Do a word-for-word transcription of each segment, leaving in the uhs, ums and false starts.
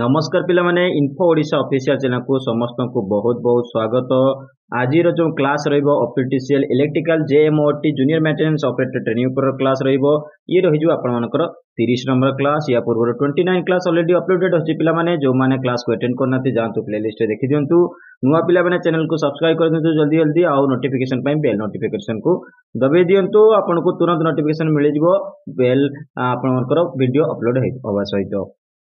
नमस्कार पिला माने इन्फो ओडिशा ऑफिशियल चैनल को समस्त को बहुत बहुत स्वागत। आज जो class official electrical JMOT junior maintenance operator training पर क्लास रहिबो ये रही आपमनकर तीस नंबर क्लास या पूर्व उनतीस क्लास ऑलरेडी अपलोडेड अछि। पिला माने जो माने क्लास को अटेंड करना थी जानतु प्लेलिस्ट देखि दियंतु। नुवा पिला माने चैनल को सब्सक्राइब कर दियंतु जल्दी जल्दी आ नोटिफिकेशन पई बेल नोटिफिकेशन को दबे दियंतु। आपन को तुरंत नोटिफिकेशन मिलि जइबो बेल आपमनकर वीडियो अपलोड होबा सहित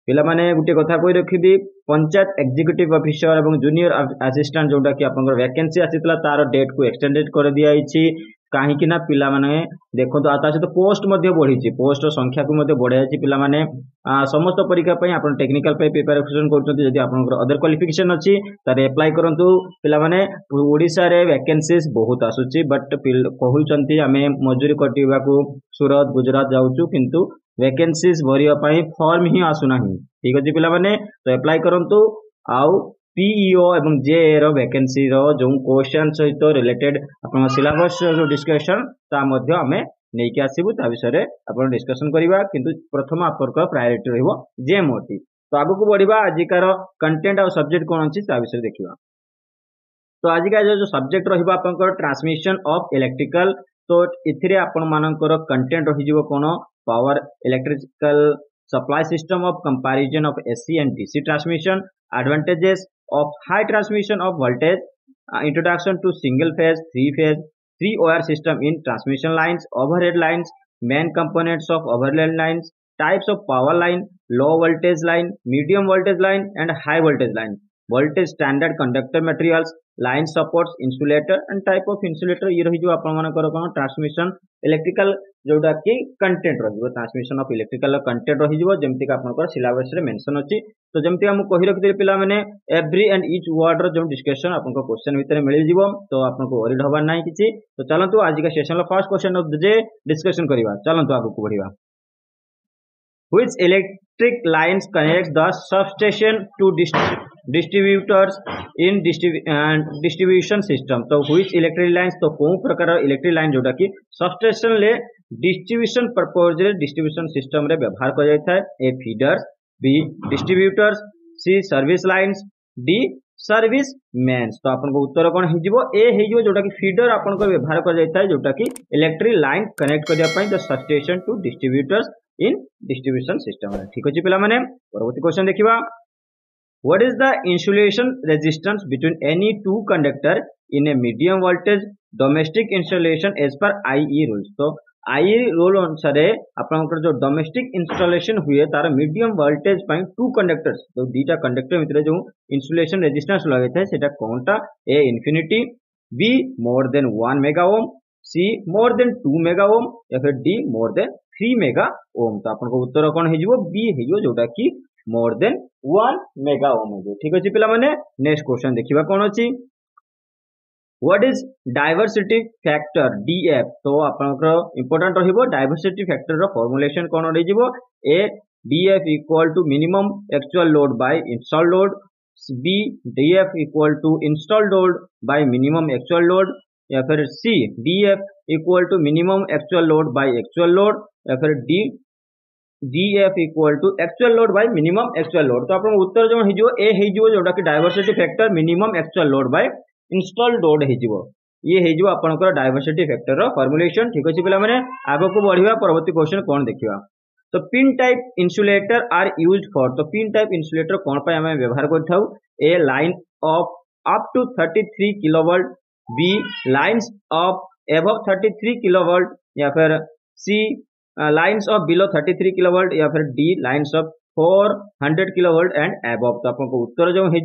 पिला माने गुटे कथा कोइ रखिबी पंचायत एग्जीक्यूटिव ऑफिसर एवं जूनियर असिस्टेंट जोटा कि आपन वैकेंसी आसीतला तार डेट को एक्सटेंडेड कर दिया आइछि काहे कि ना पिला माने देखो तो आता से तो पोस्ट मध्ये बढ़ी पोस्ट संख्या को मध्ये बढ़ाई आछि। पिला माने समस्त परीक्षा पई आपन टेक्निकल पई प्रिपरेशन करछथि जदि आपन अदर क्वालिफिकेशन अछि तारे अप्लाई करंतु। पिला माने ओडिसा रे वैकेंसीज बहुत आसुछि बट कहउछंती हमें मजदूरी कटिबा को सूरत गुजरात जाउछु किंतु वैकेंसीज भरिया पाई फॉर्म ही आसुना ही ठीक अछि। पिला माने तो अप्लाई करंतु आउ पीईओ एवं जे रो वैकेंसी रो जो क्वेश्चन सहित रिलेटेड अपन सिलेबस जो डिस्कशन ता मध्ये हमें नै के आसीबु ता विषय रे अपन डिस्कशन करिवा किंतु प्रथम आपरका प्रायोरिटी रहबो जेएमओटी। तो आगु को बढ़िबा आजिकार कंटेंट और सब्जेक्ट कोन अछि ता विषय देखिबा। तो आजिका जो सब्जेक्ट रहबा आपनकर ट्रांसमिशन ऑफ इलेक्ट्रिकल तो इथिरे आपन मानकर कंटेंट रहिजिवो कोन power electrical supply system of comparison of AC and DC transmission advantages of high transmission of voltage introduction to single phase three phase three wire system in transmission lines overhead lines main components of overhead lines types of power line low voltage line medium voltage line and high voltage line voltage standard conductor materials line supports insulator and type of insulator ये रही जो आप transmission electrical जोटा कि content रही transmission of electrical content रही जमीक आप syllabus mention अच्छी। तो जमीक आम कही रखी पे एव्री एंड इच वर्ड रो डिस्कशन आपको क्वेश्चन भितर मिल जाव तो आपको वरीड हबार ना किसी। तो चलतु आज का session first question of the day discussion करवा चलतु आगे बढ़िया। Which electric lines connect the substation to dist- distributors in distrib- uh, distribution system? तो which electric lines तो कौन प्रकार इलेक्ट्रिक लाइन जोटा कि सबस्टेशन ले डिस्ट्रीब्यूशन पर्पज रे डिस्ट्रीब्यूशन सिस्टम रे व्यवहार कर जाय थाय। A feeders B distributors C service lines D service mains. तो आपन को उत्तर कोन हे जिवो ए हे जिवो जोटा कि फीडर आपन को व्यवहार कर जाय थाय जोटा कि इलेक्ट्रिक लाइन कनेक्ट करिया पई the substation to distributors in distribution system ठीक अच्छे। पे मैंने परवर्ती क्वेश्चन देखा what is the insulation resistance between any two conductor in a medium voltage domestic installation as per IE rules. तो आईई रूल अनुसार आपनकर जो डोमेस्टिक इंस्टॉलेशन हुए तार मीडियम वोल्टेज पर टू कंडक्टर्स तो दीटा कंडक्टर भितर जो इंसुलेशन रेजिस्टेंस लगे था सेटा कौनटा A infinity B more than one mega ohm C more than two mega ohm या फिर D more than three mega ohm. तो आपन को उत्तर कौन हो बी हो जोटा कि more than one mega ohm हो ठीक अच्छे। पे मैंने नेक्स्ट क्वेश्चन देखा कौन अच्छी what is diversity factor DF. तो आप इंपोर्टेंट रहिबो डायवर्सिटी फैक्टर रो फॉर्मुलेशन कौन रहिबो A DF equal to minimum actual load by installed load B DF equal to installed load by minimum actual load या फिर C DF equal to minimum actual load by actual load या फिर D DF equal to actual load by minimum actual load. तो आप उत्तर जो है जो ए है जो जोटा कि diversity factor minimum actual load by installed load है ये है आपनकर डायवर्सिटी फैक्टर फॉर्मुलेशन ठीक अच्छे। पे मैंने आगे को बढ़िया परवर्ती क्वेश्चन कौन देखा तो pin type insulator are use for. तो पिन टाइप इन्सुलेटर कौन पर आम व्यवहार कर A line of up to thirty three kilovolt B lines of above thirty three kilovolt या फिर C lines of below thirty three kilovolt या फिर D lines of four hundred kilovolt and above. तो आपको उत्तर जो है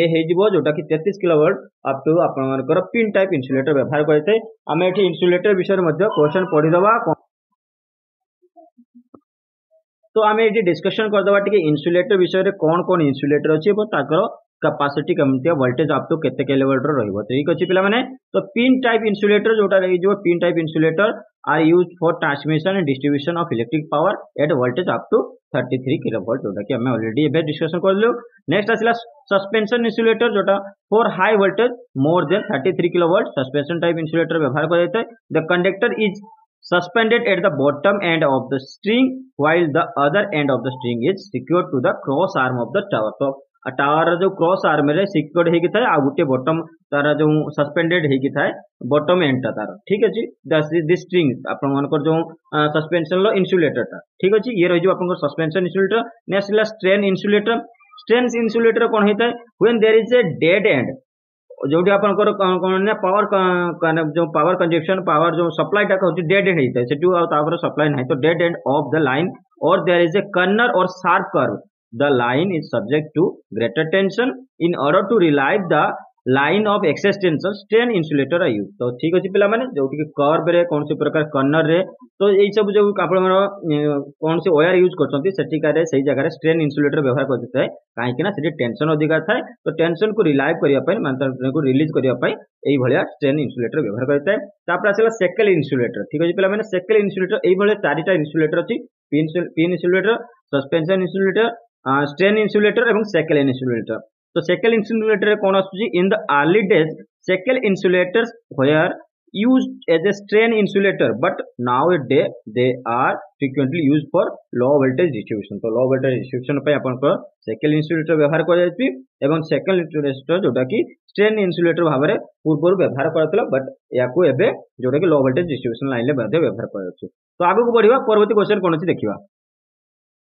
ए है जोटा कि तैंतीस किलोवोल्ट अप टू आपनकर पिन टाइप इन्सुलेटर व्यवहार करते आम एठी इन्सुलेटर विषय में क्वेश्चन पढ़ीदवा तो आम ये डिस्कशन करदवा टिके इन्सुलेटर विषय में कौन कौन इन्सुलेटर अच्छे कैपेसिटी कमती वोल्टेज आप तो केते के लेवल रही है ठीक अच्छे। पे मैंने तो पिन टाइप इन्सुलेटर जोटा रही pin type insulator are use for transmission and distribution of electric power at voltage up to thirty three kilovolt जोटा कि हमें ऑलरेडी एबे डिस्कशन कर लू। नेक्स्ट आसला सस्पेंशन इन्सुलेटर जोटा for high voltage more than thirty three kilovolt suspension type insulator व्यवहार कर the conductor is suspended at the bottom end of the string while the other end of the string is secured to the cross arm of the tower. तो tower जो cross arm रे secured हेकी थाए आ गुटे bottom तार जो suspended हेकी थाए bottom and ता तार ठीक अछि दिस स्ट्रिंग आपन मानकर जो सस्पेंशन लो इंसुलेटर ता ठीक अछि ये रहि जो आपन सस्पेंशन इंसुलेटर नेसिला स्ट्रेन इंसुलेटर स्ट्रेन इंसुलेटर कोन हेताए when there is a dead end जोडी आपन कर कोन ने पावर जो पावर कंजप्शन पावर जो सप्लाई टा होची डेड एंड हेताए सेटू आ तापर सप्लाई नाही तो dead end of the line or there is a corner or sharp curve. The line is subject to greater tension. In order to relieve the line of excess tension, strain insulator are used. तो ठीक अच्छी पिला मैंने जो कि curve रे कौन से प्रकार कर्नर रे तो यही सब जो आप कौन से वायर यूज करते सेठिकारे सही जगह स्ट्रेन इन्सुलेटर व्यवहार करते कहीं से टेंशन अधिका थाए तो टेंशन को रिलाइव करने मानते को रिलीज करने ये स्ट्रेन इन्सुलेटर व्यवहार करते हैं. आसला सेकल इन्सुलेटर ठीक अच्छे पे सेकल इन्सुलेटर ये चारिटा इन्सुलेटर अच्छी pin insulator suspension insulator strain insulator एवं सेकल इन्सुलेटर. तो सेकल इन्सुलेटर कौन आसुची in the early days shackle insulator were used as a strain insulator but now a day they are frequently use for low voltage distribution. तो low voltage distribution पे अपन को shekel insulator व्यवहार कर जायछि एवं shackle insulator जोटा कि strain insulator भाव में पूर्व व्यवहार करथला बट याकू एबे जोटा कि लो वोल्टेज डिस्ट्रीब्यूशन लाइन ले बदे व्यवहार कर जायछि. तो आगे को बढ़िया परवर्ती क्वेश्चन कोन अछि देखिबा.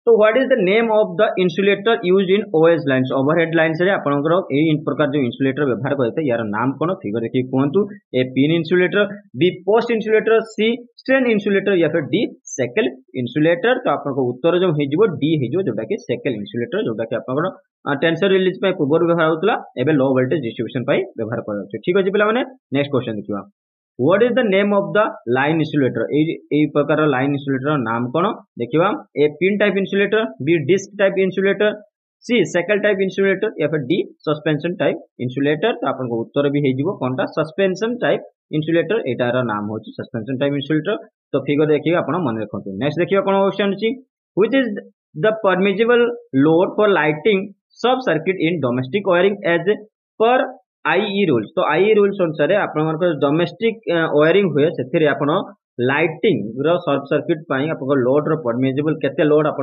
तो what is the name of the insulator use in OS lines overhead lines आपंकर यही प्रकार जो इन्सुलेटर व्यवहार करते यार नाम कौन फिगर देखिए कहतु A pin insulator B post insulator C strain insulator या फिर डी सेकल इन्सुलेटर. तो आपन को उत्तर जो हो डी हो जोटा कि सेकल इन्सुलेटर जोटा कि आपन टेंशन रिलीज पूर्व व्यवहार होता एवं लो वोल्टेज डिस्ट्रीब्यूशन व्यवहार कर ठीक अच्छे पे मैंने नेक्स्ट क्वेश्चन देखा. What is the name of the line insulator यही प्रकार लाइन इन्सुलेटर नाम कौन देखा. A pin type insulator B disc type insulator C shackle type insulator या फिर डी सस्पेंशन टाइप इन्सुलेटर. तो आपको उत्तर भी हो कौनटा सस्पेंशन टाइप इन्सुलेटर यार नाम हो सस्पेंशन टाइप इन्सुलेटर. तो फिगर देखिए आप मन रखते नेक्स्ट देखिए कौन क्वेश्चन अच्छी which is the permissible load for lighting sub circuit in domestic wiring as per IE rules. तो आईई रूल्स अनुसार आप डोमेस्टिक वायरिंग हुए से आप लाइटिंग रो सर्ट सर्किट पर लोड रो परमिजिबल केते लोड आप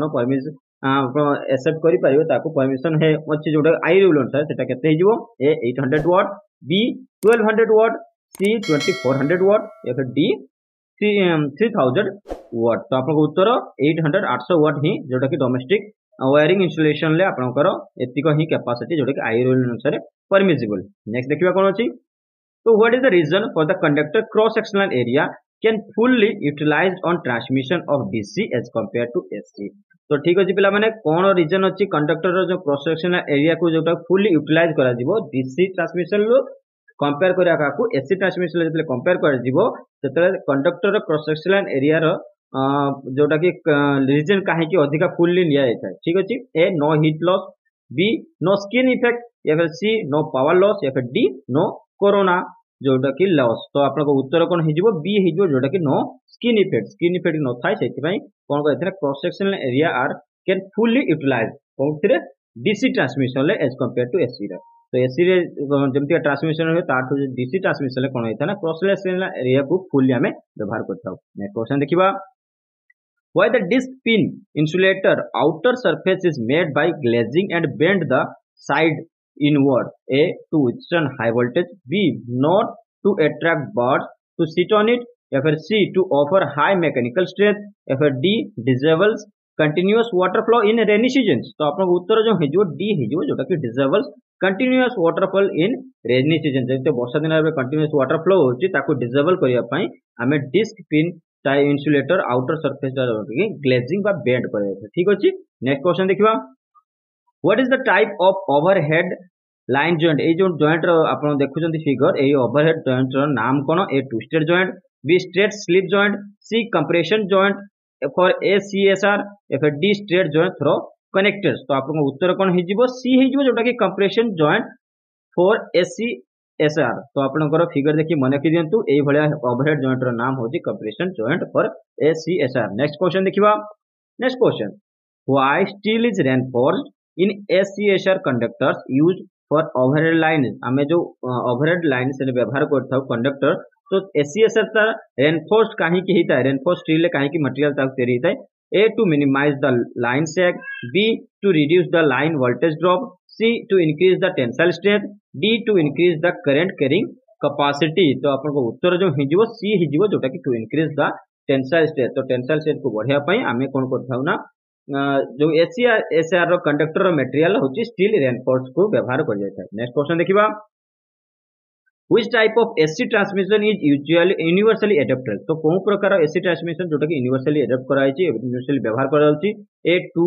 एक्सेप्ट करेंगे परमिशन है अच्छे जो आई रूल अनुसार केते हो A eight hundred watt B twelve hundred watt C twenty four hundred watt या फिर डी थ्री थाउजेंड वाट. तो आप उत्तर eight hundred eight hundred watt ही जोटा कि डोमेस्टिक वायरिंग इंस्टॉलेशन ले आपनकर एतिक ही कैपेसिटी जोटा कि आई रूल अनुसार परमिजिबल. नेक्स्ट देखिबा कोन अछि. तो what is the reason for the conductor cross sectional area can fully utilised on transmission of DC as compare to AC. तो ठीक अछि पिला माने कोन रीजन अछि कंडक्टर जो क्रॉस सेक्शनल एरिया को जोटा फुल्ली यूटिलाइज करा जिवो डीसी ट्रांसमिशन लो कंपेयर करिया काकू एसी ट्रांसमिशन जतले कंपेयर कर जिवो ततले कंडक्टर क्रॉस सेक्शनल एरिया रो जोटा कि रिजन कहीं अधिका फुल्ली लिया जाता है ठीक अच्छे. A no heat loss B no skin effect या फिर सी नो पावर लॉस या फिर डी नो कोरोना जोटा कि लॉस. तो आपको उत्तर कौन हो बी हो जोटा कि no skin effect skin effect न था से कौन कहते हैं cross sectional area are can fully utilize कौन DC transmission as compare to AC. तो एसी रे जमती ट्रांसमिशन हुए तार डीसी ट्रांसमिशन कौन होता है क्रॉस सेक्शनल एरिया को फुल्ली आम व्यवहार करता. नेक्स्ट क्वेश्चन देखा. Why the disc pin insulator outer surface is made by glazing and bend the side inward. A to withstand high voltage. B not to attract birds to sit on it. या फिर C to offer high mechanical strength. या फिर D disables continuous water flow in rainy seasons. तो आप लोग उत्तर जो है जो D है जो जोटा कि disables continuous waterfall in rainy season जैसे वर्षा दिन में कंटिन्यूअस वाटर फ्लो होती डिसेबल करने पाई आम disc pin type insulator outer surface glazing बा बेंड कर ठीक अच्छे. नेक्स्ट क्वेश्चन देखा. What is the type of overhead line joint ये जो जॉइंट आप देखुं फिगर ये ओवरहेड जॉइंट नाम कौन A twisted joint B straight slip joint C compression joint for A C S R या फिर D straight joint through connectors. तो आपको उत्तर कौन हो सी हो जोटा कि compression joint for AC SR. तो आपनकर फिगर देखिए मन रखी दिंतु यही भाया ओवरहेड जॉइंट रो नाम होची compression joint for AC SR. Next question देखिबा. Next question why steel is reinforced in AC SR conductors use for overhead line आम जो ओवरहेड लाइन से व्यवहार करथाउ कंडक्टर तो एसीएसआर तर रेनफोर्स कहीं की हिता है रेनफोर्स स्टील कहीं की मटेरियल तक तेरी हिता है A to minimize the line sag B to reduce the line voltage drop C to increase the tensile strength D to increase the current carrying capacity तो आपन को उत्तर जो हिजिवो सी हिजिवो जोटा कि to increase the tensile strength तो tensile strength को बढ़िया पई आमे कोन करथाउ ना जो एसीआर रो कंडक्टर रो मटेरियल होची स्टील रेनफोर्स को व्यवहार कर जाय छै नेक्स्ट क्वेश्चन देखिबा Which type of A C transmission is usually universally adapted? तो कौन प्रकार A C transmission जोटा कि universally adapt कराई छी universally व्यवहार कर जाउची A two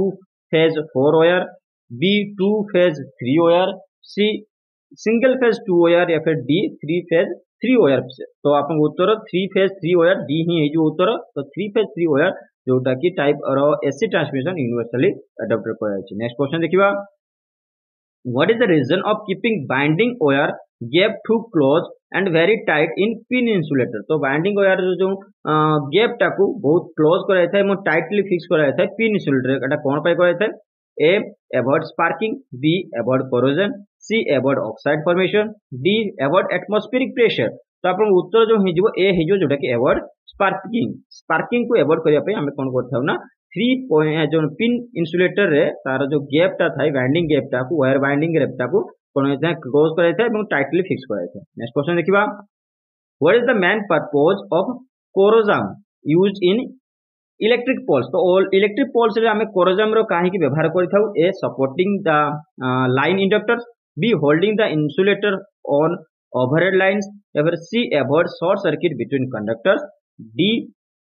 phase four wire, B two phase three wire, C single phase two wire या फिर D three phase three wire तो आपन उत्तर three phase three wire D ही है जो उत्तर तो थ्री phase थ्री wire जोटा कि टाइप रो A C transmission universally adapted कराई छी नेक्स्ट क्वेश्चन देखिबा What is the reason of keeping binding wire gap too close and very tight in pin insulator? तो binding wire जो जो gap टाकू बहुत close कराया था एवं tightly fix कराया था pin insulator का कौन पाई कराया था? A avoid sparking, B avoid corrosion, C avoid oxide formation, D avoid atmospheric pressure. तो आप लोग उत्तर जो है जो A है जो जोड़ा कि avoid sparking, sparking को avoid करिया पे हमें कौन करता है ना? थ्री पॉइंट जो पिन इन्सुलेटर रे तार जो गैप टा था वाइंडिंग गैप टा को वायर वाइंडिंग गैप टा को कोन जे क्लोज कराय था एवं टाइटली फिक्स कराय था नेक्स्ट क्वेश्चन देखिबा what is the main purpose of cross arm used in electric poles तो ऑल इलेक्ट्रिक पोल्स रे हमें कोरोजम रो काहे की व्यवहार करथाउ A supporting the line inductors B holding the insulator on overhead lines या फिर C avoid short circuit between conductors D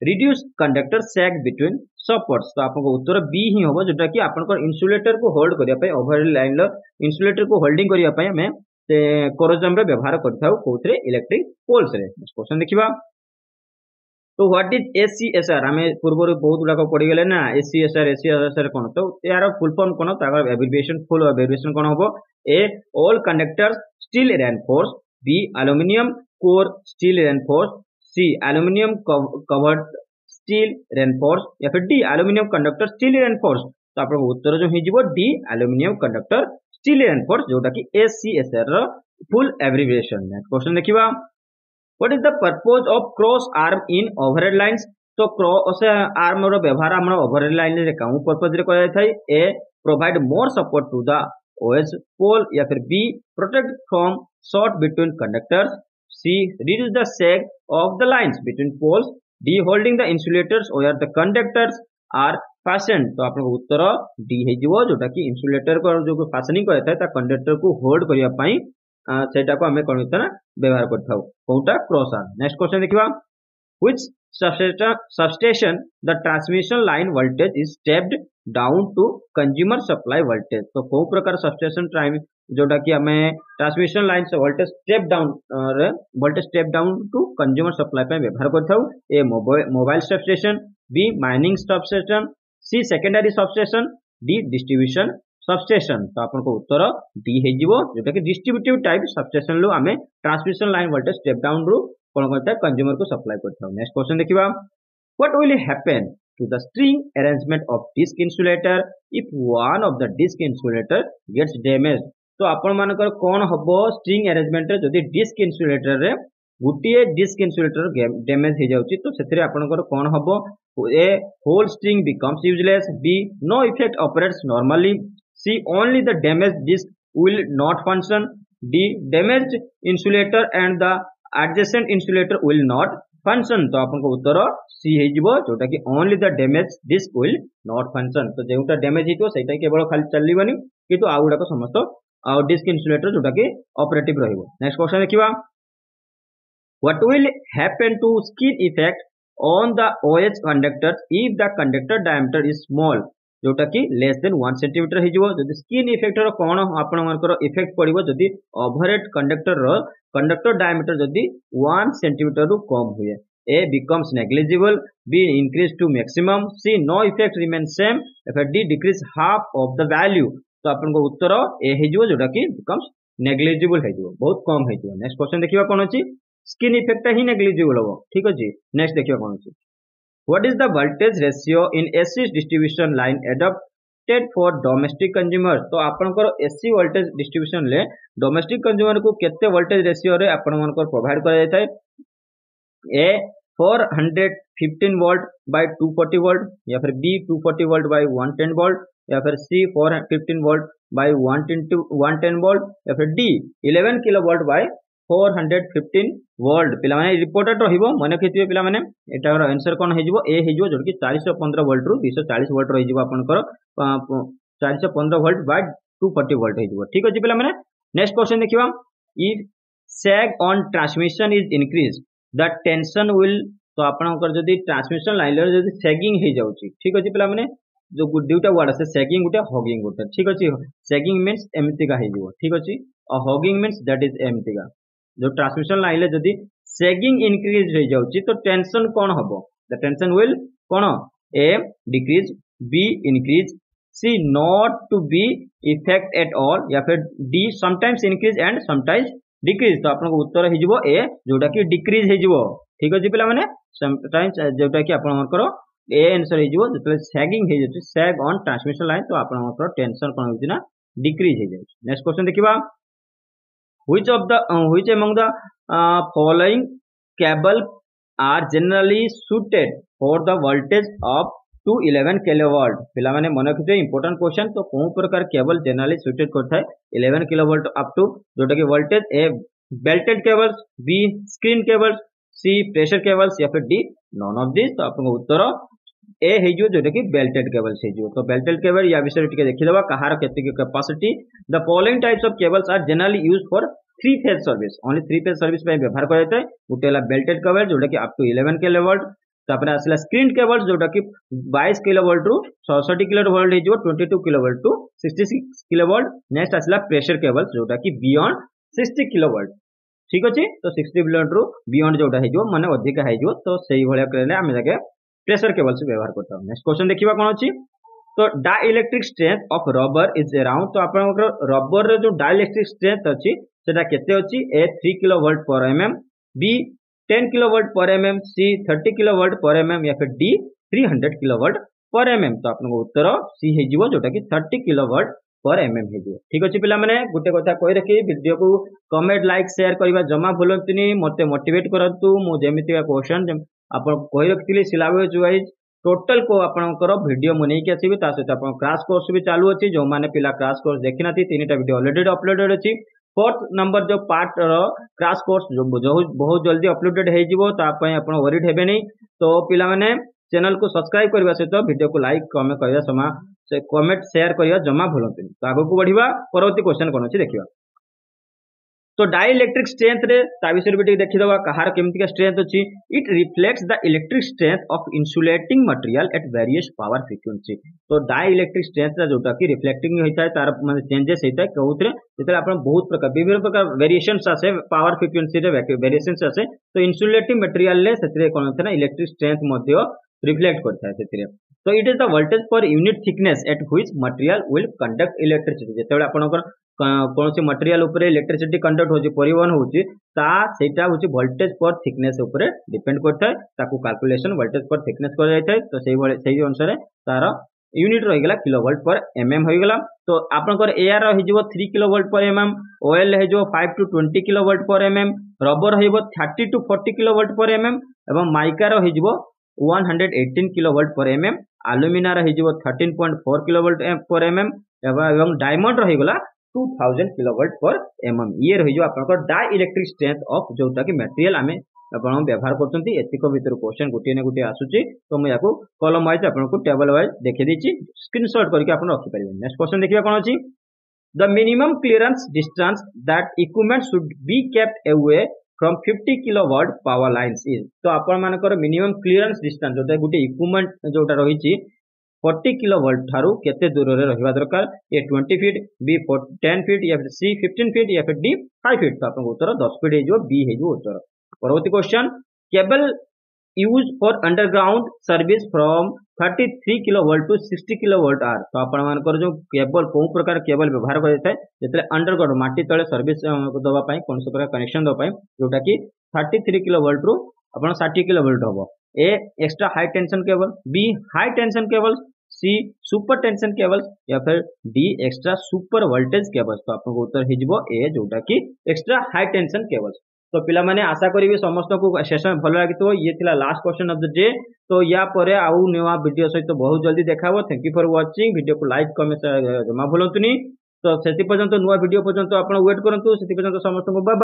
reduce conductor sag between supports तो आपको उत्तर बी ही होगा जोटा कि आपनकर इन्सुलेटर को होल्ड करिया पय ओवर लाइन लो इन्सुलेटर को होल्डिंग करिया पय हमें ते कोरोजम रे व्यवहार करथाउ कोथरे इलेक्ट्रिक पोल्स रे क्वेश्चन देखिबा तो व्हाट इज एसीएसआर हमें पूर्व रे बहुत गुडा को पड़ी गेले ना एसीएसआर एसीएसआर कोन तो यार फुल फॉर्म कोन ताकर एब्रिविएशन फुल एब्रिविएशन कोन होबो A all conductors steel reinforce B aluminium core steel reinforce C aluminium covered steel reinforce या फिर D aluminium conductor steel reinforce तो आपन उत्तर जो हिजिबो D aluminium conductor steel reinforce जोटा कि एसीएसआर रो फुल एब्रिविएशन नेक्स्ट क्वेश्चन देखिबा what is the purpose of cross arm in overhead lines तो क्रॉस आर्म रो व्यवहार हम ओवरहेड लाइन रे काऊ पर्पस रे कराय थाई ए provide more support to the OH pole या फिर B protect from short between conductors C reduce the sag of the lines between poles. D holding the insulators or the conductors are fastened. तो आपको उत्तर D है जो जोटा कि insulator को जो को fastening करता है ता conductor को hold करिया पाई सेटा को हमें कोन इतना व्यवहार करता हो Kota cross arm. Next question देखिबा which substation the transmission line voltage is stepped down to consumer supply voltage. तो कौ प्रकार substation time जोटा कि हमें ट्रांसमिशन लाइन से वोल्टेज स्टेप डाउन रे voltage step down to consumer supply पे व्यवहार करथाउ A mobile substation B mining substation C secondary substation D distribution substation तो आपन को उत्तर डी हे जिवो जोटा कि डिस्ट्रीब्यूटिव टाइप सबस्टेशन लो हमें transmission line voltage step down रो कोन करता कंज्यूमर को सप्लाई करथाउ नेक्स्ट क्वेश्चन देखिबा what will happen to the string arrangement of disk insulator if one of the disk insulator gets damaged तो आपण मानकर कोन हबो स्ट्रिंग अरेंजमेंट रे जदी डिस्क इन्सुलेटर रे गुटिए डिस्क इन्सुलेटर डैमेज हे जाउची तो सेथरे आपनकर कोन हबो A whole string becomes useless B no effect operates normally C only the damage disc will not function D damaged insulator and the adjacent insulator will not function तो आपनको उत्तर सी हे जिवो जोटा कि only the damage disc will not function तो जेउटा damage हितो सेटा केवल खाली चललिबनी किंतु आउडा को समस्त और डिस्क इन्सुलेटर जोटा कि ऑपरेटिव रहिबो नेक्स्ट क्वेश्चन देखिबा what will happen to skin effect on the OH conductor if the conductor diameter is small जोटा कि लेस देन वन सेंटीमीटर हिजिबो जदी स्किन इफेक्ट रो कोन आपण मानकर इफेक्ट पड़िबो जदी ओवरहेड कंडक्टर रो कंडक्टर डायमीटर जदी वन सेंटीमीटर रु कम होय A becomes negligible B increase to maximum C no effect remain same F D decrease half of the value तो आपन को उत्तर ए हे जो जोटा कि बिकम्स नेग्लिजिबल हे जो बहुत कम हे जो नेक्स्ट क्वेश्चन देखिबा कोन अछि स्किन इफेक्ट ही नेग्लिजिबल हो ठीक अछि नेक्स्ट देखिबा कोन अछि what is the voltage ratio in AC distribution line adopted for domestic consumer तो आपन को एसी वोल्टेज डिस्ट्रीब्यूशन ले डोमेस्टिक कंज्यूमर को केते वोल्टेज रेशियो रे आपन मन को प्रोवाइड करा जाय छै A four hundred fifteen volt by two forty volt, या फिर B two forty volt by one ten volt, या फिर C four hundred fifteen volt by one ten volt, या फिर D eleven kilo volt by four hundred fifteen volt. पिलामाने reported रहिबो मने केथिबे पिलामाने एटार आंसर कोन हेजिबो ए हेजिबो जोडकी फोर हंड्रेड फिफ्टीन वोल्ट रु टू फोर्टी वोल्ट रहिबो आपनकर four hundred fifteen volt by two forty volt हेजिबो। ठीक अछि पिलामाने नेक्स्ट क्वेश्चन देखिबा। If sag on transmission is increase the tension will, तो आपनकर जदि ट्रांसमिशन लाइन रे जदि सैगिंग हे जाउची। ठीक अछि पिलामाने जो दुटा वर्ड आसे सैगिंग गुटे हॉगिंग गुटे। ठीक अछि सैगिंग मींस एमतिका हेजिबो। ठीक अछि uh hogging means that is एमतिका। जो ट्रांसमिशन लाइन ले जदि सैगिंग इंक्रीज हो जाउची तो टेंशन कोन हबो, द टेंशन विल कोन A decrease, B increase, C not to be effect at all, या फिर D sometimes increase and sometimes decrease. तो आपन को उत्तर हे जिवो ए जोटा की डिक्रीज हे जिवो। ठीक अछि पिला माने समटाइम्स जोटा की आपन करो ए आंसर हे जिवो जतले सैगिंग हे जाउची सैग ऑन ट्रांसमिशन लाइन, तो आपन को टेंशन कोन होउची ना डिक्रीज हे जाउची। नेक्स्ट क्वेश्चन देखिबा। Which of the uh, which among the uh, following cable are generally suited for the voltage of to eleven kilovolt? पिला माने मन किते इंपोर्टेंट क्वेश्चन, तो कोन प्रकार केबल जनरली सुटेड करथाय इलेवन किलोवोल्ट अप टू जोटा की voltage A belted cables, B screen cables, C pressure cables, या फिर डी नॉन ऑफ दिस। तो आपन उत्तर ए हे जो जोटा की बेल्टेड केबल्स हे जो। तो बेल्टेड केबल या विषय टिके देखि देबा कहार केते की capacity. The following types of cables are generally used for three phase service, only three phase service पे व्यवहार करा जाता है। गुटेला बेल्टेड केबल जोटा की अप टू इलेवन किलोवोल्ट, तापर आसला स्क्रीन केबल्स जोटा की बाईस किलोवोल्ट रु सिक्सटी सिक्स किलोवोल्ट हे जो बाईस किलोवोल्ट टू छियासठ किलोवोल्ट। नेक्स्ट आसला प्रेशर केबल्स जोटा की बियॉन्ड साठ किलोवोल्ट। ठीक अछि तो साठ किलोवोल्ट रु बियॉन्ड जोटा हे जो माने अधिक हे जो, तो सेही भलिया करले हम जाके प्रेशर केबल से व्यवहार करता हूं। नेक्स्ट क्वेश्चन देखिबा कोन अछि। तो dielectric strength of rubber is around, तो आपन रबर रे जो डाइलेक्ट्रिक स्ट्रेंथ अछि सेटा केते अछि A three kilovolt per mm, B ten kilovolt per mm, C thirty kilovolt per mm, या फिर D three hundred kilovolt per mm. तो आपन उत्तर सी हे जिवो जोटा कि थर्टी किलोवोल्ट पर एमएम हे जिवो। ठीक अछि पिला माने गुटे कथा कोइ रखि वीडियो को कमेंट लाइक शेयर करबा जमा भुलंतनी, मते मोटिवेट करंतु। मो जेमिति का क्वेश्चन आप कही रखी सिलेबस वाइज टोटल को आपर भिड मुझे आसवि सहित आप क्राश कोर्स भी चालू अच्छी। जो मैंने पिला क्राश कोर्स देखी ना तीन टा भिड अलरेडी अपलोडेड अच्छी। फोर्थ नंबर जो पार्ट क्राश कोर्स जो बहुत जल्दी अपलोडेड हो वरीड हे नहीं, तो पिला माने चैनल को सब्सक्राइब करने सहित भिड को लाइक कमेंट करने समय कमेंट सेयार करने जमा भूलु। तो आगक बढ़िया परवर्ती क्वेश्चन कौन अच्छी देखा। तो डाइलेक्ट्रिक स्ट्रेंथ रे ता विषय भी देखी दवा कहार केमतिका स्ट्रेंथ अछि। It reflects the electric strength of insulating material at various power frequency. तो डाइलेक्ट्रिक स्ट्रेंथ रे जोटा कि रिफ्लेक्टिंग होइता है तार माने चेंजेस होइता है कउतरे जेते आपण बहुत प्रकार विभिन्न प्रकार वेरिएशंस आसे पावर फ्रिक्वेंसी रे वेरिएशंस आसे। तो इन्सुलेटिंग मटेरियल ले सेतरे कोन होता है इलेक्ट्रिक स्ट्रेंथ मध्ये रिफ्लेक्ट करता है सेतरे। तो it is the voltage per unit thickness at which material will conduct electricity. जेते आपण कौन से मटेरियल उपरे इलेक्ट्रिसिटी कंडक्ट होची परिवहन होची ता सेटा होची वोल्टेज पर थिकनेस उपरे डिपेंड करता है। ताकू कैलकुलेशन वोल्टेज पर थिकनेस कर जायत है। तो सेही सेही अनुसार तार यूनिट रहि गेला किलोवोल्ट पर एमएम होई गेला। तो आपनकर एआर रहिबो three kilovolt per mm, oil रहिबो five to twenty kilovolt per MM, rubber रहिबो thirty to forty kilovolt per MM एवं माइका रहिबो one hundred eighteen kilovolt per mm, alumina रहिबो thirteen point four kilovolt per MM एवं diamond रहि गेला two thousand kilovolt per mm. ये रही जो आपनकर डाई इलेक्ट्रिक स्ट्रेंथ ऑफ जोटा कि मटेरियल आमे आपण व्यवहार करथंती। एतिक भीतर क्वेश्चन गुटे ने गुटे आसुची, तो मैं याको कॉलम वाइज आपनको टेबल वाइज देखि देछि, स्क्रीनशॉट करके आपण रखि परिबे। नेक्स्ट क्वेश्चन देखिबा कोन अछि। The minimum clearance distance that equipment should be kept away from fifty kilovolt power lines is. तो आपण मानकर मिनिमम क्लियरेंस डिस्टेंस जोटा गुटे इक्विपमेंट जोटा रहिछि फोर्टी किलोवोल्ट थारू केते दूर रे रहबा दरकार, A twenty feet, B ten feet, या फिर सी फिफ्टीन फीट, या फिर डी फाइव फीट। तो आपन उत्तर टेन फीट हे जो बी हे जो उत्तर। परवर्ती question cable use for underground service from thirty three kilovolt to sixty kilovolt are. तो आपन मानकर जो केबल कोन प्रकार केबल व्यवहार करे छै जतले अंडरग्राउंड माटी तळे सर्विस दबा पई कोन से प्रकार कनेक्शन दबा पई जोटा कि थर्टी थ्री किलोवोल्ट रो आपन सिक्सटी किलोवोल्ट होबो। A extra high tension cable, B high tension cable, C super tension cable, या फिर D extra super voltage cable. तो आपको उत्तर हिजबो ए जोटा की एक्स्ट्रा हाई टेंशन केबल। तो पिलाने आशा करी समस्त को सेसन भल लगे। ये थिला last question of the day. तो या पर आउ नया वीडियो सहित तो बहुत जल्दी देखा। Thank you for watching. Video को लाइक कमेंट जमा भूलु। तो से पर्यटन नुआ वीडियो पर्यटन आप वेट करूँ। से पर्यटन समस्त बाय बाय।